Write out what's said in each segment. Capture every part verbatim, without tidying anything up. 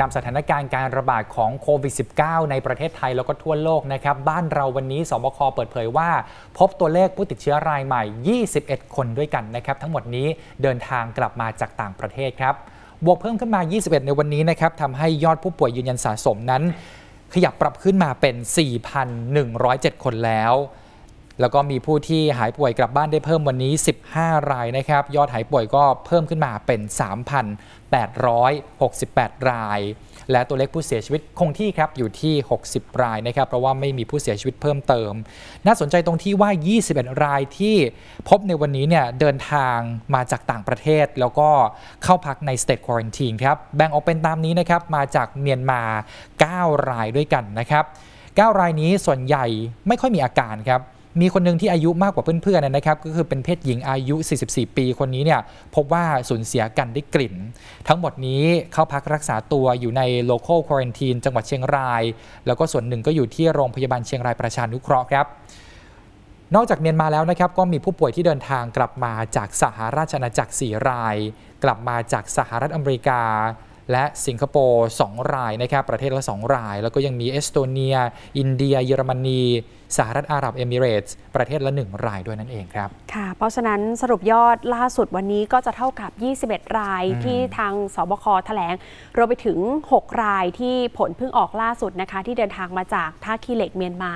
ตามสถานการณ์การระบาดของโควิด สิบเก้า ในประเทศไทยแล้วก็ทั่วโลกนะครับบ้านเราวันนี้สบคเปิดเผยว่าพบตัวเลขผู้ติดเชื้อรายใหม่ยี่สิบเอ็ดคนด้วยกันนะครับทั้งหมดนี้เดินทางกลับมาจากต่างประเทศครับบวกเพิ่มขึ้นมายี่สิบเอ็ดในวันนี้นะครับทำให้ยอดผู้ป่วยยืนยันสะสมนั้นขยับปรับขึ้นมาเป็น สี่พันหนึ่งร้อยเจ็ด คนแล้วแล้วก็มีผู้ที่หายป่วยกลับบ้านได้เพิ่มวันนี้สิบห้ารายนะครับยอดหายป่วยก็เพิ่มขึ้นมาเป็น สามพันแปดร้อยหกสิบแปด รายและตัวเลขผู้เสียชีวิตคงที่ครับอยู่ที่หกสิบรายนะครับเพราะว่าไม่มีผู้เสียชีวิตเพิ่มเติมน่าสนใจตรงที่ว่ายี่สิบเอ็ดรายที่พบในวันนี้เนี่ยเดินทางมาจากต่างประเทศแล้วก็เข้าพักใน State Quarantine ครับแบ่งออกเป็นตามนี้นะครับมาจากเมียนมาเก้ารายด้วยกันนะครับเก้ารายนี้ส่วนใหญ่ไม่ค่อยมีอาการครับมีคนหนึ่งที่อายุมากกว่าเพื่อนๆนะครับก็คือเป็นเพศหญิงอายุสี่สิบสี่ปีคนนี้เนี่ยพบว่าสูญเสียกันได้กลิ่นทั้งหมดนี้เข้าพักรักษาตัวอยู่ใน local quarantine จังหวัดเชียงรายแล้วก็ส่วนหนึ่งก็อยู่ที่โรงพยาบาลเชียงรายประชานุเคราะห์ครับนอกจากเมียนมาแล้วนะครับก็มีผู้ป่วยที่เดินทางกลับมาจากสหราชอาณาจักรสี่รายกลับมาจากสหรัฐอเมริกาและสิงคโปร์สองรายนะครับประเทศละสองรายแล้วก็ยังมีเอสโตเนียอินเดียเยอรมนีสหรัฐอาหรับเอมิเรตส์ประเทศละหนึ่งรายด้วยนั่นเองครับค่ะเพราะฉะนั้นสรุปยอดล่าสุดวันนี้ก็จะเท่ากับยี่สิบเอ็ดรายที่ทางสบคแถลงรวมไปถึงหกรายที่ผลเพิ่งออกล่าสุดนะคะที่เดินทางมาจากท่าขี้เหล็กเมียนมา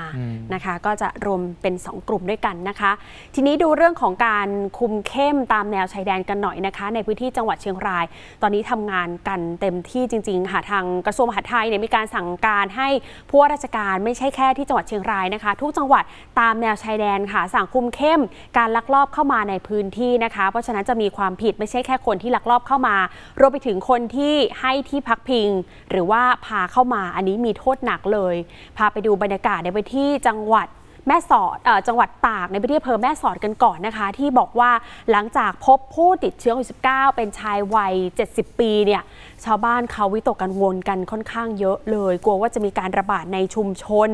นะคะก็จะรวมเป็นสองกลุ่มด้วยกันนะคะทีนี้ดูเรื่องของการคุมเข้มตามแนวชายแดนกันหน่อยนะคะในพื้นที่จังหวัดเชียงรายตอนนี้ทำงานกันเต็มที่จริงๆค่ะทางกระทรวงมหาดไทยเนี่ยมีการสั่งการให้ผู้ว่าราชการไม่ใช่แค่ที่จังหวัดเชียงรายนะคะทุกจังหวัดตามแนวชายแดนค่ะสั่งคุมเข้มการลักลอบเข้ามาในพื้นที่นะคะเพราะฉะนั้นจะมีความผิดไม่ใช่แค่คนที่ลักลอบเข้ามารวมไปถึงคนที่ให้ที่พักพิงหรือว่าพาเข้ามาอันนี้มีโทษหนักเลยพาไปดูบรรยากาศในพื้นที่จังหวัดแม่สอดจังหวัดตากในพื้นที่อำเภอแม่สอดกันก่อนนะคะที่บอกว่าหลังจากพบผู้ติดเชื้อโควิด สิบเก้า เป็นชายวัยเจ็ดสิบปีเนี่ยชาวบ้านเขาวิตกกังวลกันค่อนข้างเยอะเลยกลัวว่าจะมีการระบาดในชุมชน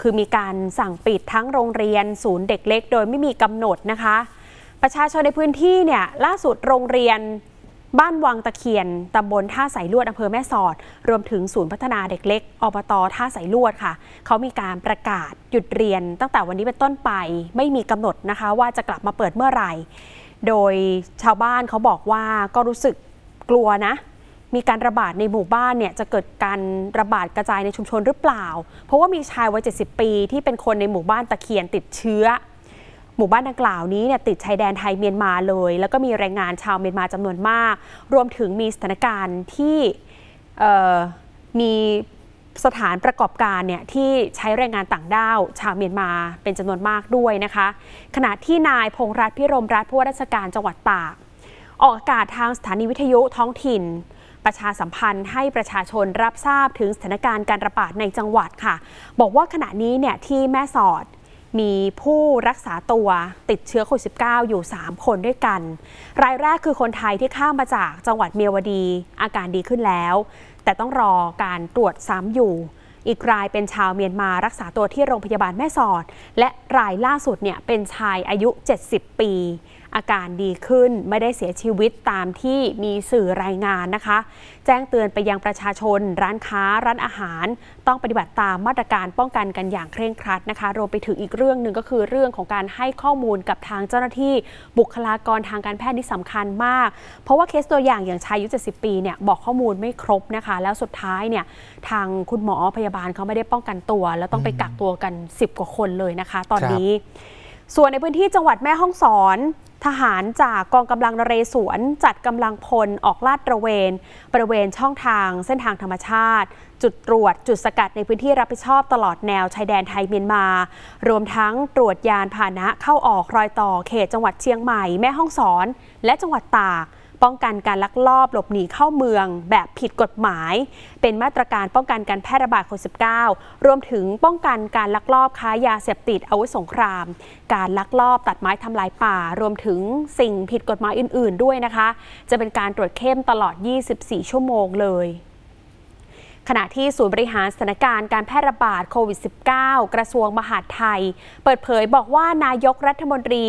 คือมีการสั่งปิดทั้งโรงเรียนศูนย์เด็กเล็กโดยไม่มีกำหนดนะคะประชาชนในพื้นที่เนี่ยล่าสุดโรงเรียนบ้านวังตะเคียนตำบลท่าสายลวดอำเภอแม่สอดรวมถึงศูนย์พัฒนาเด็กเล็กอบตท่าสายลวดค่ะเขามีการประกาศหยุดเรียนตั้งแต่วันนี้เป็นต้นไปไม่มีกำหนดนะคะว่าจะกลับมาเปิดเมื่อไหร่โดยชาวบ้านเขาบอกว่าก็รู้สึกกลัวนะมีการระบาดในหมู่บ้านเนี่ยจะเกิดการระบาดกระจายในชุมชนหรือเปล่าเพราะว่ามีชายวัยเจ็ดสิบปีที่เป็นคนในหมู่บ้านตะเคียนติดเชื้อหมู่บ้านดังกล่าวนี้เนี่ยติดชายแดนไทยเมียนมาเลยแล้วก็มีแรงงานชาวเมียนมาจำนวนมากรวมถึงมีสถานการณ์ที่มีสถานประกอบการเนี่ยที่ใช้แรงงานต่างด้าวชาวเมียนมาเป็นจำนวนมากด้วยนะคะขณะที่นายพงษ์รัตน์พิรมรัตน์ผู้ว่าราชการจังหวัดตากออกอากาศทางสถานีวิทยุท้องถิ่นประชาสัมพันธ์ให้ประชาชนรับทราบถึงสถานการณ์การระบาดในจังหวัดค่ะบอกว่าขณะนี้เนี่ยที่แม่สอดมีผู้รักษาตัวติดเชื้อโควิด สิบเก้า อยู่สามคนด้วยกันรายแรกคือคนไทยที่ข้ามมาจากจังหวัดเมียวดีอาการดีขึ้นแล้วแต่ต้องรอการตรวจซ้ำอยู่อีกรายเป็นชาวเมียนมารักษาตัวที่โรงพยาบาลแม่สอดและรายล่าสุดเนี่ยเป็นชายอายุเจ็ดสิบปีอาการดีขึ้นไม่ได้เสียชีวิตตามที่มีสื่อรายงานนะคะแจ้งเตือนไปยังประชาชนร้านค้าร้านอาหารต้องปฏิบัติตามมาตรการป้องกันกันอย่างเคร่งครัดนะคะรวมไปถึงอีกเรื่องหนึ่งก็คือเรื่องของการให้ข้อมูลกับทางเจ้าหน้าที่บุคลากรทางการแพทย์ที่สำคัญมากเพราะว่าเคสตัวอย่างอย่างชายอายุเจ็ดสิบปีเนี่ยบอกข้อมูลไม่ครบนะคะแล้วสุดท้ายเนี่ยทางคุณหมอพยาบาลเขาไม่ได้ป้องกันตัวแล้วต้องไปกักตัวกันสิบกว่าคนเลยนะคะตอนนี้ส่วนในพื้นที่จังหวัดแม่ฮ่องสอนทหารจากกองกำลังนเรศวรจัดกำลังพลออกลาดตระเวนบริเวณช่องทางเส้นทางธรรมชาติจุดตรวจจุดสกัดในพื้นที่รับผิดชอบตลอดแนวชายแดนไทยเมียนมารวมทั้งตรวจยานพาหนะเข้าออกรอยต่อเขตจังหวัดเชียงใหม่แม่ฮ่องสอนและจังหวัดตากป้องกันการลักลอบหลบหนีเข้าเมืองแบบผิดกฎหมายเป็นมาตรการป้องกันการแพร่ระบาดโควิด สิบเก้า รวมถึงป้องกันการลักลอบค้ายาเสพติดอาวุธสงครามการลักลอบตัดไม้ทำลายป่ารวมถึงสิ่งผิดกฎหมายอื่นๆด้วยนะคะจะเป็นการตรวจเข้มตลอดยี่สิบสี่ชั่วโมงเลย ขณะที่ศูนย์บริหารสถานการณ์การแพร่ระบาดโควิด สิบเก้า กระทรวงมหาดไทยเปิดเผยบอกว่านายกรัฐมนตรี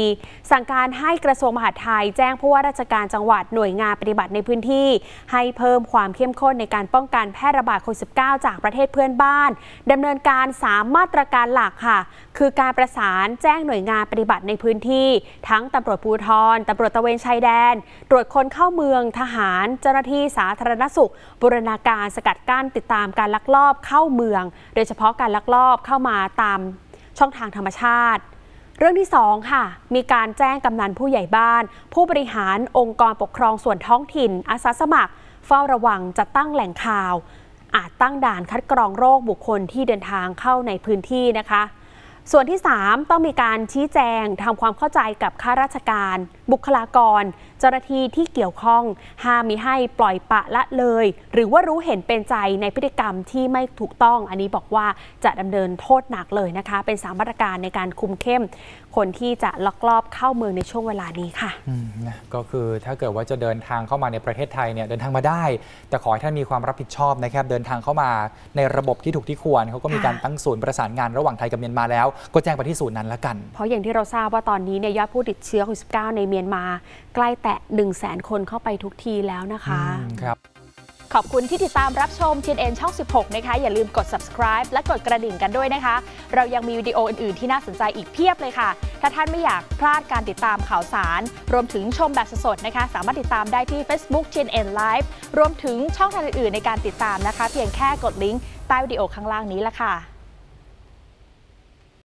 สั่งการให้กระทรวงมหาดไทยแจ้งผู้ว่าราชการจังหวัดหน่วยงานปฏิบัติในพื้นที่ให้เพิ่มความเข้มข้นในการป้องกันแพร่ระบาดโควิด สิบเก้า จากประเทศเพื่อนบ้านดำเนินการสามมาตรการหลักค่ะคือการประสานแจ้งหน่วยงานปฏิบัติในพื้นที่ทั้งตำรวจภูธรตำรวจตระเวนชายแดนตรวจคนเข้าเมืองทหารเจ้าหน้าที่สาธารณสุขบูรณาการสกัดกั้นติดตามการลักลอบเข้าเมืองโดยเฉพาะการลักลอบเข้ามาตามช่องทางธรรมชาติเรื่องที่สองค่ะมีการแจ้งกำนันผู้ใหญ่บ้านผู้บริหารองค์กรปกครองส่วนท้องถิ่นอาสาสมัครเฝ้าระวังจัดตั้งแหล่งข่าวอาจตั้งด่านคัดกรองโรคบุคคลที่เดินทางเข้าในพื้นที่นะคะส่วนที่สามต้องมีการชี้แจงทำความเข้าใจกับข้าราชการบุคลากรเจ้าหน้าที่ที่เกี่ยวข้องห้ามมิให้ปล่อยปละละเลยหรือว่ารู้เห็นเป็นใจในพฤติกรรมที่ไม่ถูกต้องอันนี้บอกว่าจะดำเนินโทษหนักเลยนะคะเป็นสามมาตรการในการคุมเข้มคนที่จะลักลอบเข้าเมืองในช่วงเวลานี้ค่ะก็คือถ้าเกิดว่าจะเดินทางเข้ามาในประเทศไทยเนี่ยเดินทางมาได้แต่ขอให้ท่านมีความรับผิดชอบนะครับเดินทางเข้ามาในระบบที่ถูกที่ควรเขาก็มีการตั้งศูนย์ประสานงานระหว่างไทยกับเมียนมาแล้วก็แจ้งไปที่ศูนย์นั้นละกันเพราะอย่างที่เราทราบว่าตอนนี้เนี่ยยอดผู้ติดเชื้อโควิด สิบเก้า ในเมียนมาใกล้แตะ หนึ่งแสน คนเข้าไปทุกทีแล้วนะคะครับขอบคุณที่ติดตามรับชม ที เอ็น เอ็น ช่องสิบหกนะคะอย่าลืมกด subscribe และกดกระดิ่งกันด้วยนะคะเรายังมีวิดีโออื่นๆที่น่าสนใจอีกเพียบเลยค่ะถ้าท่านไม่อยากพลาดการติดตามข่าวสารรวมถึงชมแบบสดๆนะคะสามารถติดตามได้ที่ Facebook ที เอ็น เอ็น Live รวมถึงช่องทางอื่นๆในการติดตามนะคะเพียงแค่กดลิงก์ใต้วิดีโอข้างล่างนี้ละค่ะ